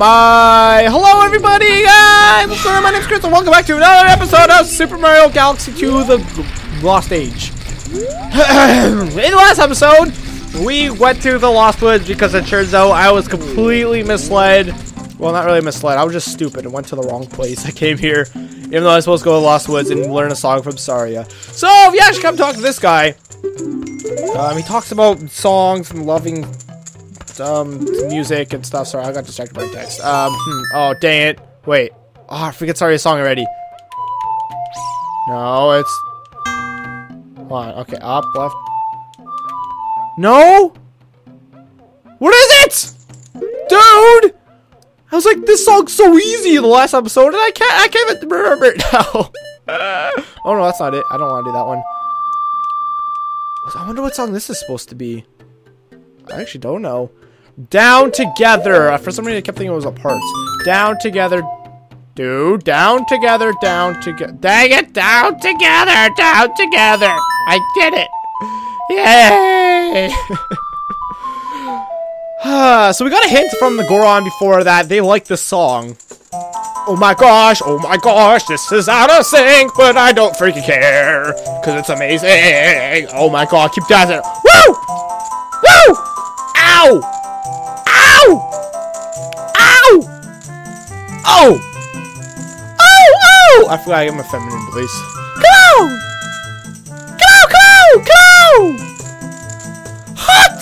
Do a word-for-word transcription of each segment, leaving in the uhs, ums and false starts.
my! Hello, everybody, guys! What's going on? My name's Chris, and welcome back to another episode of Super Mario Galaxy two The Lost Age. In the last episode, we went to the Lost Woods because it turns out I was completely misled. Well, not really misled. I was just stupid and went to the wrong place. I came here, even though I was supposed to go to the Lost Woods and learn a song from Saria. So, if you actually come talk to this guy, um, he talks about songs and loving um music and stuff. Sorry, I got distracted by text. Um hmm. Oh, dang it. Wait. Oh, I forget Saria's song already. No, it's hold on. Okay, up, left. No? What is it? Dude! I was like, this song's so easy in the last episode and I can't I can't even remember it now. Oh no, that's not it. I don't wanna do that one. I wonder what song this is supposed to be. I actually don't know. Down together. Uh, for some reason, I kept thinking it was a parts. Down together, dude. Down together. Down together. Dang it! Down together. Down together. I did it! Yay! So we got a hint from the Goron before that they liked this song. Oh my gosh! Oh my gosh! This is out of sync, but I don't freaking care because it's amazing. Oh my god! Keep dancing. Woo! Woo! Ow! Ow! Ow! Oh! Oh! Oh! I forgot I get my feminine voice. Go! Go! Go! Go! Hot!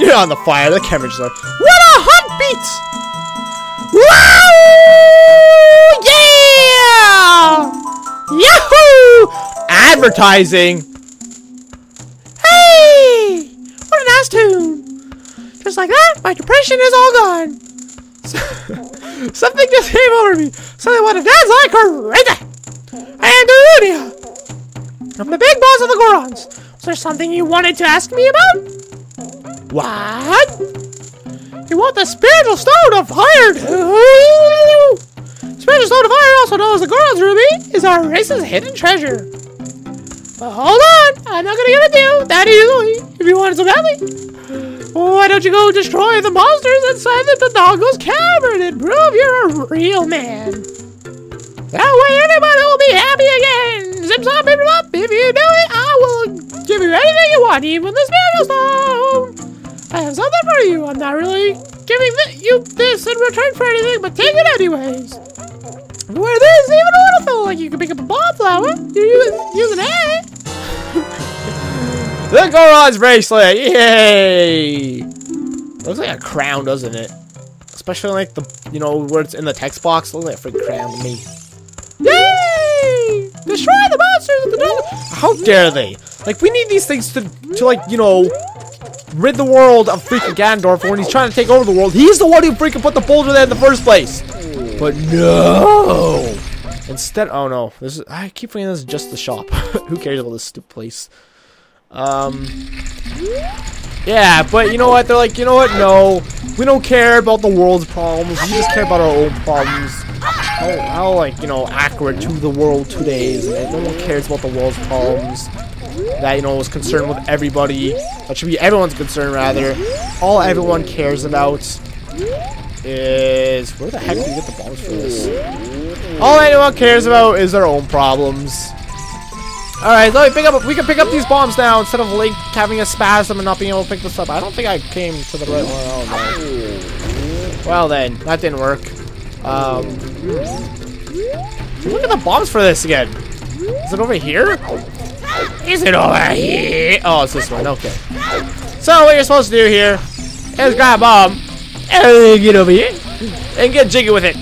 You're on the fire. The camera's there. What a hot beat! Wow! Yeah! Yahoo! Advertising. Hey! What a nice tune. Just like that, my depression is all gone. Something just came over me. Something wanted to dance like crazy. I am Dodongo. I'm the big boss of the Gorons. Was there something you wanted to ask me about? What? You want the spiritual stone of fire? Spiritual stone of fire, also known as the Goron's ruby, is our race's hidden treasure. But hold on, I'm not gonna get a deal that easily. If you want it so badly. Why don't you go destroy the monsters inside the Dodongo's Cavern and prove you're a real man? That way everybody will be happy again! Zip zop it up! If you do it, I will give you anything you want, even the Spiritual Stone! I have something for you. I'm not really giving th you this in return for anything, but take it anyways! Where there's even a little feel like you can pick up a ballflower, you use, use an egg! The Goron's bracelet! Yay! Looks like a crown, doesn't it? Especially like the, you know, where it's in the text box. Looks like a freaking crown to me. Yay! Destroy the monsters with the Dodongo! How dare they? Like, we need these things to, to like, you know, rid the world of freaking Gattendorf when he's trying to take over the world. He's the one who freaking put the boulder there in the first place! But no! Instead, oh no. This is, I keep thinking this is just the shop. Who cares about this stupid place? Um, yeah, but you know what? They're like, you know what? No, we don't care about the world's problems. We just care about our own problems. How, how like, you know, accurate to the world today is it? No one cares about the world's problems. That, you know, is concerned with everybody. That should be everyone's concern, rather. All everyone cares about is... Where the heck do you get the bombs for this? All anyone cares about is their own problems. Alright, let me pick up. We can pick up these bombs now instead of Link having a spasm and not being able to pick this up. I don't think I came to the right one. Oh, no. Well then, that didn't work. Um, look at the bombs for this again. Is it over here? Is it over here? Oh, it's this one. Okay. So what you're supposed to do here is grab a bomb and get over here and get jiggy with it.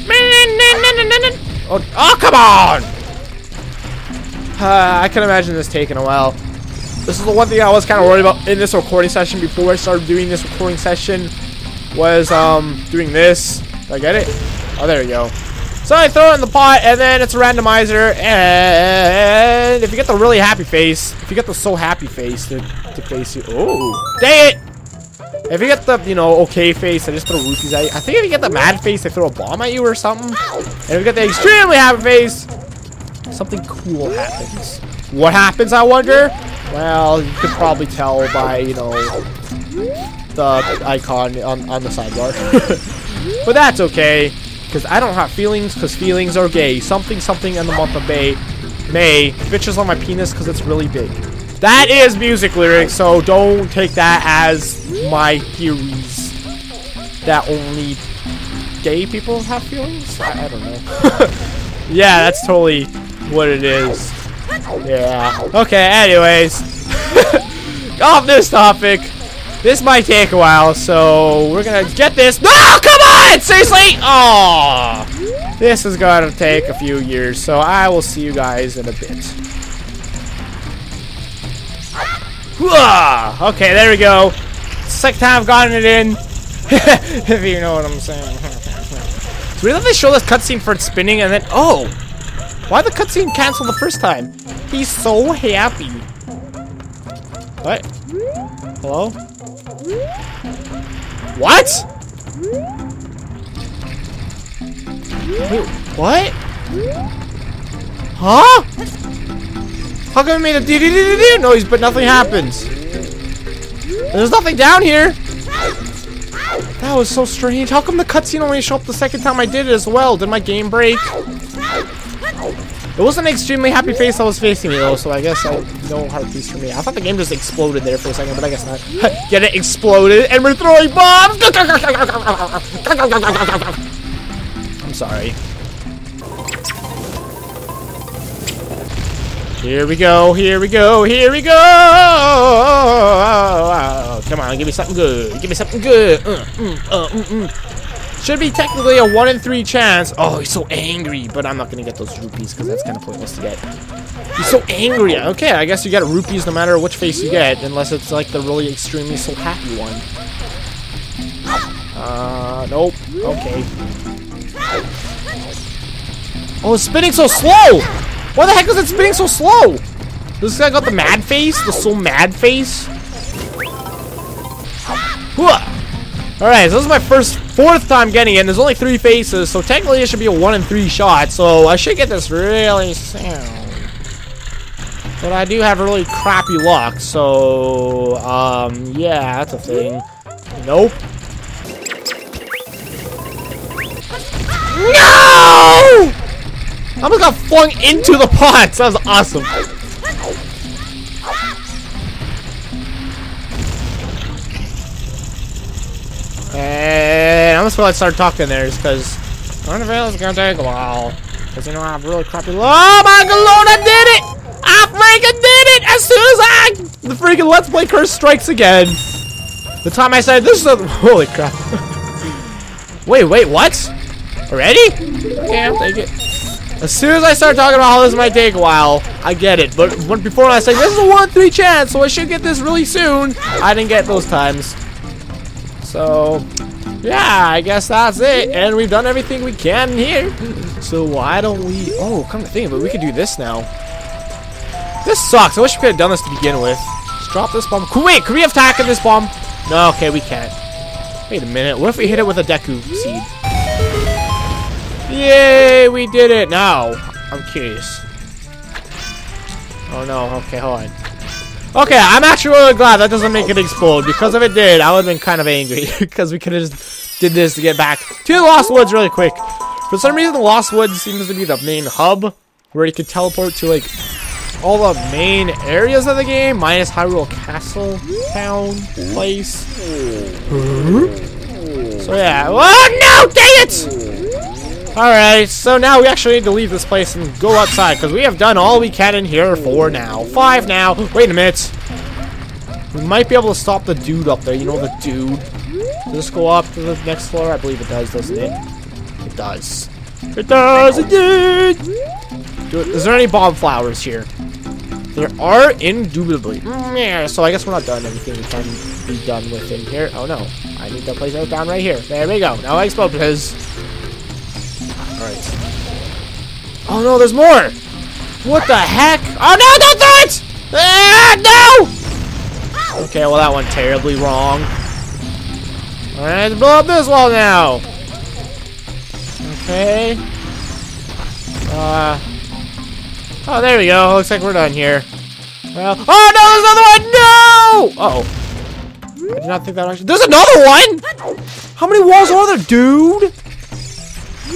Oh, oh come on! Uh, I can imagine this taking a while. This is the one thing I was kind of worried about in this recording session before I started doing this recording session was um doing this. Did I get it? Oh, there we go. So I throw it in the pot, and then it's a randomizer. And if you get the really happy face, if you get the so happy face to, to face you, oh, dang it! If you get the, you know, okay face, I just throw roofies at you. I think if you get the mad face, they throw a bomb at you or something. And if you get the extremely happy face, something cool happens. What happens, I wonder? Well, you could probably tell by, you know, the icon on, on the sidebar. But that's okay, because I don't have feelings, because feelings are gay. Something something in the month of May. May. Bitches on my penis, because it's really big. That is music lyrics, so don't take that as my theories that only gay people have feelings? I, I don't know. Yeah, that's totally what it is. Yeah. Okay, anyways. Off this topic. This might take a while, so we're gonna get this. No, come on! Seriously? Aww. This is gonna take a few years, so I will see you guys in a bit. Whoa! Okay, there we go. Second time I've gotten it in. If you know what I'm saying. It's weird that they show this cutscene for spinning and then, oh! Why the cutscene canceled the first time? He's so happy. What? Hello? What? Wait, what? Huh? How come I made a dee dee dee dee noise but nothing happens? There's nothing down here. That was so strange. How come the cutscene only showed up the second time I did it as well? Did my game break? It wasn't an extremely happy face that was facing me though, so I guess I, no hard piece for me. I thought the game just exploded there for a second, but I guess not. Get it? Exploded, and we're throwing bombs! I'm sorry. Here we go, here we go, here we go! Oh, come on, give me something good, give me something good! Uh, mm, uh, mm, mm. Should be technically a one in three chance. Oh, he's so angry. But I'm not going to get those rupees because that's kind of pointless to get. He's so angry. Okay, I guess you get rupees no matter which face you get. Unless it's like the really extremely so happy one. Uh, nope. Okay. Oh, it's spinning so slow. Why the heck is it spinning so slow? This guy got the mad face. The so mad face. Whoa. Alright, so this is my first, fourth time getting it, and there's only three faces, so technically it should be a one in three shot, so I should get this really soon. But I do have really crappy luck, so, um, yeah, that's a thing. Nope. No! I almost got flung into the pot, that was awesome. And I'm just gonna start talking there, just because I don't know if it's gonna take a while. Because you know I have really crappy. Oh my god, I did it! I freaking did it! As soon as I the freaking Let's Play curse strikes again. The time I said this is a holy crap. wait, wait, what? Already? Okay, I'll take it. As soon as I start talking about how this might take a while, I get it. But when, before I say this is a one in three chance, so I should get this really soon. I didn't get those times. So, yeah, I guess that's it. And we've done everything we can here. So why don't we... Oh, come to think of it, we could do this now. This sucks. I wish we could have done this to begin with. Let's drop this bomb. Wait, can we have attack this bomb? No, okay, we can't. Wait a minute. What if we hit it with a Deku seed? Yay, we did it. Now, I'm curious. Oh, no. Okay, hold on. Okay, I'm actually really glad that doesn't make it explode, because if it did, I would have been kind of angry, because we could have just did this to get back to the Lost Woods really quick. For some reason, the Lost Woods seems to be the main hub, where you could teleport to, like, all the main areas of the game, minus Hyrule Castle, town, place. So yeah, oh no, dang it! Alright, so now we actually need to leave this place and go outside, because we have done all we can in here for now. Five now. Wait a minute. We might be able to stop the dude up there. You know, the dude. Does this go up to the next floor? I believe it does, doesn't it? It does. It does, it did! Dude, is there any bomb flowers here? There are, indubitably. Mm, yeah, so I guess we're not done anything we can be done with in here. Oh, no. I need that place out down right here. There we go. Now I explode because... Alright. Oh no, there's more! What the heck? Oh no, don't do it! Ah, no! Okay, well that went terribly wrong. Alright, let's blow up this wall now! Okay. Uh. Oh, there we go. Looks like we're done here. Well. Oh no, there's another one! No! Uh oh. I did not think that actually. There's another one! How many walls are there, dude?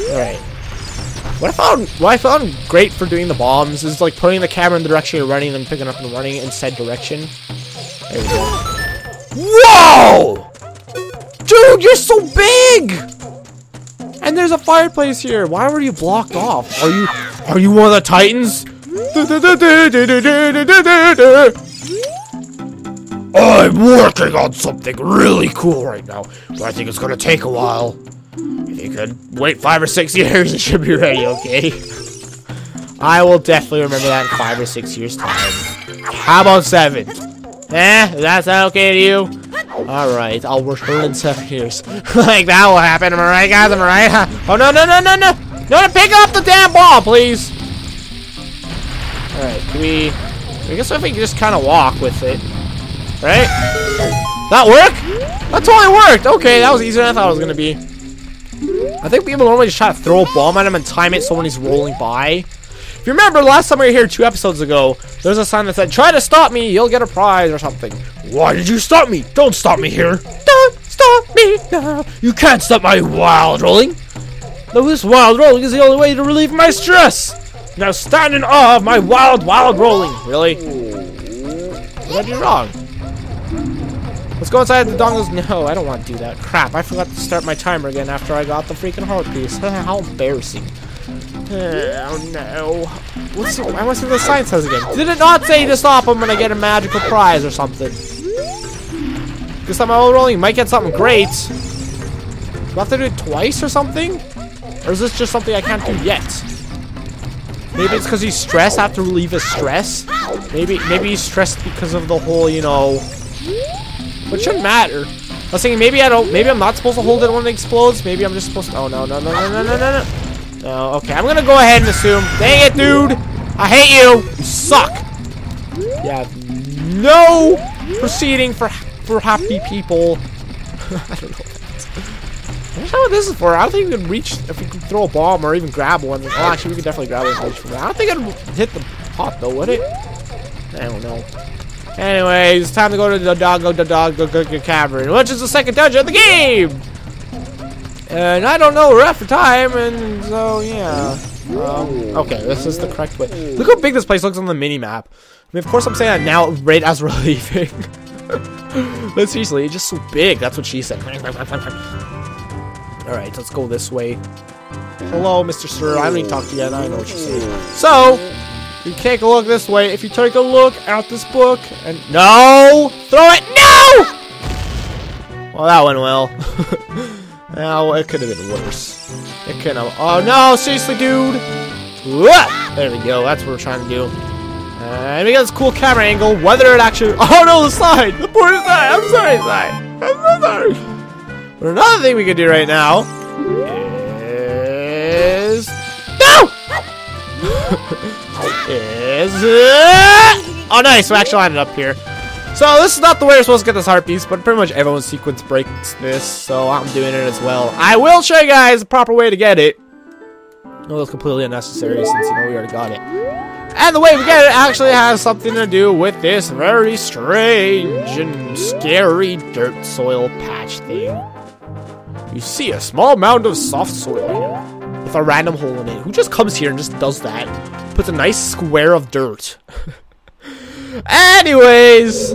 Alright. What I found what I found great for doing the bombs is like putting the camera in the direction you're running and picking up and running in said direction. There we go. Whoa! Dude, you're so big! And there's a fireplace here. Why were you blocked off? Are you are you one of the Titans? I'm working on something really cool right now, but I think it's gonna take a while. If you could wait five or six years, it should be ready, okay? I will definitely remember that in five or six years' time. How about seven? Eh? Is that okay to you? Alright, I'll return in seven years. Like, that will happen, am I right, guys? Am I right? Oh, no, no, no, no, no! No, pick up the damn ball, please! Alright, can we... I guess if we can just kind of walk with it. Right? That worked? That totally worked! Okay, that was easier than I thought it was gonna be. I think people normally just try to throw a bomb at him and time it so when he's rolling by. If you remember, last time we were here two episodes ago, there was a sign that said, try to stop me, you'll get a prize or something. Why did you stop me? Don't stop me here. Don't stop me now. You can't stop my wild rolling. Though this wild rolling is the only way to relieve my stress. Now stand in awe of my wild, wild rolling. Really? What did I do wrong? Let's go inside the dongles. No, I don't want to do that. Crap, I forgot to start my timer again after I got the freaking heart piece. How embarrassing. Oh no. What's it? I want to see what the sign says again. Did it not say to stop him when I get a magical prize or something? Because I'm out rolling, you might get something great. Do I have to do it twice or something? Or is this just something I can't do yet? Maybe it's because he's stressed, I have to relieve his stress. Maybe maybe he's stressed because of the whole, you know. But it shouldn't matter. I was thinking maybe I don't maybe I'm not supposed to hold it when it explodes, maybe I'm just supposed to oh no no no no no no no no. No, okay, I'm gonna go ahead and assume. Dang it, dude! I hate you! You suck! Yeah, no proceeding for for happy people. I don't know what that's. I don't know what this is for. I don't think we could reach if we could throw a bomb or even grab one. Oh, actually, we could definitely grab this from that. I don't think it'd hit the pot though, would it? I don't know. Anyways, it's time to go to the Dodongo Dodongo Cavern, which is the second dungeon of the game! And I don't know, we're out for time, and so, yeah. Um, okay, this is the correct way. Look how big this place looks on the mini-map. I mean, of course I'm saying that now, right as we're leaving. But seriously, it's just so big, that's what she said. Alright, let's go this way. Hello, Mister Sir, I haven't even talked to you yet, I know what you're saying. So, you take a look this way. If you take a look at this book, and... No! Throw it! No! Well, that went well. Oh, it could have been worse. It could have. Oh no, seriously, dude! Whoa! There we go. That's what we're trying to do. And we got this cool camera angle. Whether it actually. Oh no, the slide! The poor slide! I'm sorry, slide! I'm so sorry! But another thing we could do right now is. No! is. Oh nice, we actually lined it up here. So this is not the way you're supposed to get this heart piece, but pretty much everyone's sequence breaks this, so I'm doing it as well. I will show you guys the proper way to get it. No, that's completely unnecessary since you know we already got it. And the way we get it actually has something to do with this very strange and scary dirt soil patch thing. You see a small mound of soft soil here with a random hole in it. Who just comes here and just does that? Puts a nice square of dirt. Anyways,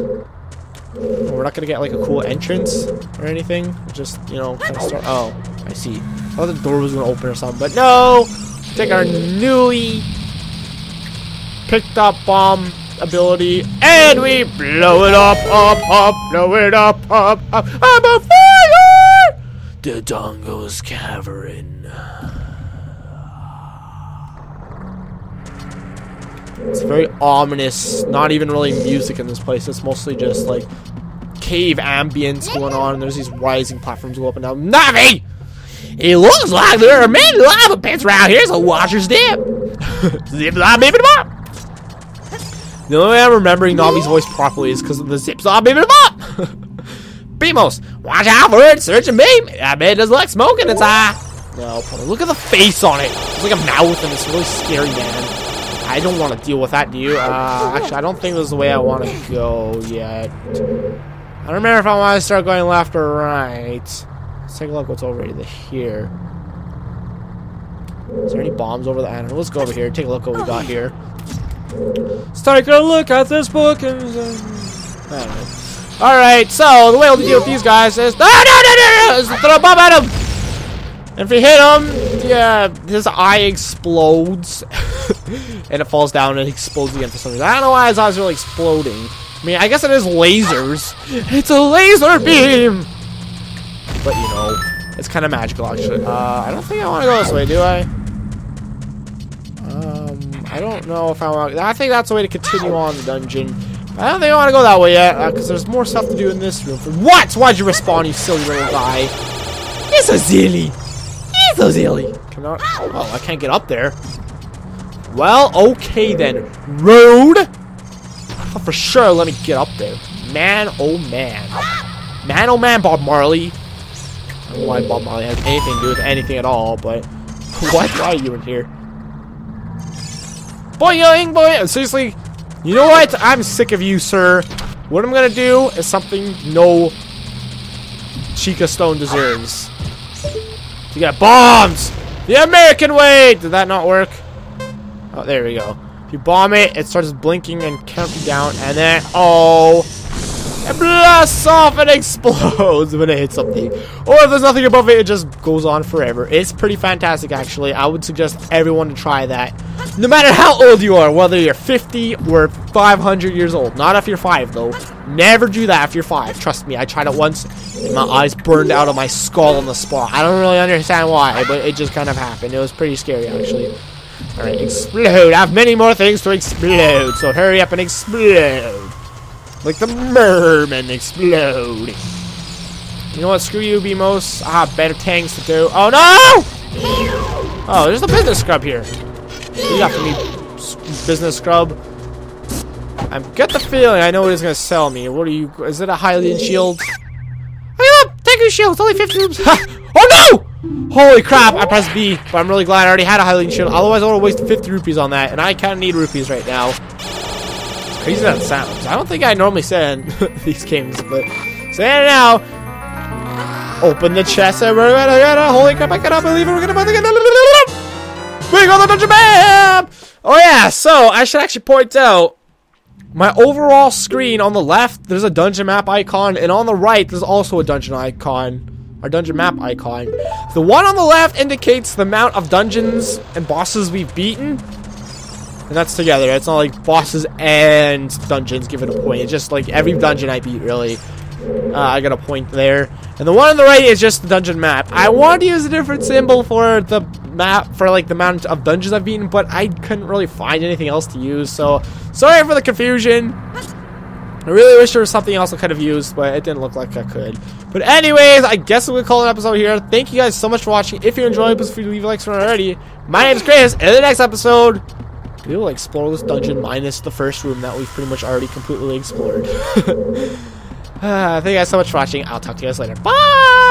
we're not gonna get like a cool entrance or anything. Just you know, kind of start. Oh, I see. I thought the door was gonna open or something, but no. Take our newly picked up bomb ability and we blow it up, up, up, blow it up, up, up. I'm on fire! Dodongo's Cavern. It's very ominous, not even really music in this place. It's mostly just like cave ambience going on, and there's these rising platforms go up and down. Navi! It looks like there are many lava pits around here, so watch your step. Zip zop baby bop. The only way I'm remembering Navi's voice properly is because of the zip zop baby bop. Beamos, watch out for it, search and beam. I bet it doesn't like smoke in its eye. No, probably. Look at the face on it. It's like a mouth, and it's really scary, man. I don't want to deal with that, do you? Uh, actually, I don't think this is the way I want to go yet. I don't remember if I want to start going left or right. Let's take a look what's over here. Is there any bombs over the island? Let's go over here, take a look what we got here. Let's take a look at this book and... I don't know. Alright, so the way we'll deal with these guys is... No, no, no, no, no! Is to throw a bomb at him! If you hit him, yeah, his eye explodes. And it falls down and explodes again for some reason. I don't know why his eyes are really exploding. I mean, I guess it is lasers. It's a laser beam! But, you know, it's kind of magical, actually. Uh, I don't think I want to go this way, do I? Um, I don't know if I want to... I think that's the way to continue on the dungeon. I don't think I want to go that way yet, because uh, there's more stuff to do in this room. What? Why'd you respawn, you silly little guy? You're so silly. You're so silly. Cannot... Oh, I can't get up there. Well, okay then. Rude! I thought for sure let me get up there. Man, oh man. Man, oh man, Bob Marley. I don't know why Bob Marley has anything to do with anything at all, but... What? Why are you in here? Boy, young boy! Seriously, you know what? I'm sick of you, sir. What I'm gonna do is something no Chica Stone deserves. You got bombs! The American way! Did that not work? Oh, there we go. If you bomb it, it starts blinking and counting down, and then, oh, it blasts off and explodes when it hits something. Or if there's nothing above it, it just goes on forever. It's pretty fantastic, actually. I would suggest everyone to try that, no matter how old you are, whether you're fifty or five hundred years old. Not if you're five, though. Never do that if you're five. Trust me, I tried it once, and my eyes burned out of my skull on the spot. I don't really understand why, but it just kind of happened. It was pretty scary, actually. Alright, explode! I have many more things to explode, so hurry up and explode! Like the merman explode! You know what, screw you, Beamos. I have better tanks to do. Oh no! Oh, there's the business scrub here. What do you got for me, business scrub? I've got the feeling I know what he's gonna sell me. What are you. Is it a Hylian shield? Hey, look! Deku shield! It's only fifty rooms! Oh no! Holy crap, I pressed B, but I'm really glad I already had a Hylian shield, otherwise I would have wasted fifty rupees on that, and I kind of need rupees right now. It's crazy that sounds. I don't think I normally send these games, but saying it now. Open the chest, and we're gonna get a. Holy crap, I cannot believe it, we're gonna buy the. We got the dungeon map! Oh yeah, so I should actually point out. My overall screen on the left, there's a dungeon map icon, and on the right, there's also a dungeon icon. Our dungeon map icon. The one on the left indicates the amount of dungeons and bosses we've beaten. And that's together. It's not like bosses and dungeons give it a point. It's just like every dungeon I beat, really. Uh, I got a point there. And the one on the right is just the dungeon map. I wanted to use a different symbol for the map, for like the amount of dungeons I've beaten, but I couldn't really find anything else to use. So, sorry for the confusion. I really wish there was something else I could have used, but it didn't look like I could. But anyways, I guess we'll call it an episode here. Thank you guys so much for watching. If you enjoyed, please leave a like if you haven't already. My name's Chris, and in the next episode, we will explore this dungeon minus the first room that we've pretty much already completely explored. uh, thank you guys so much for watching. I'll talk to you guys later. Bye!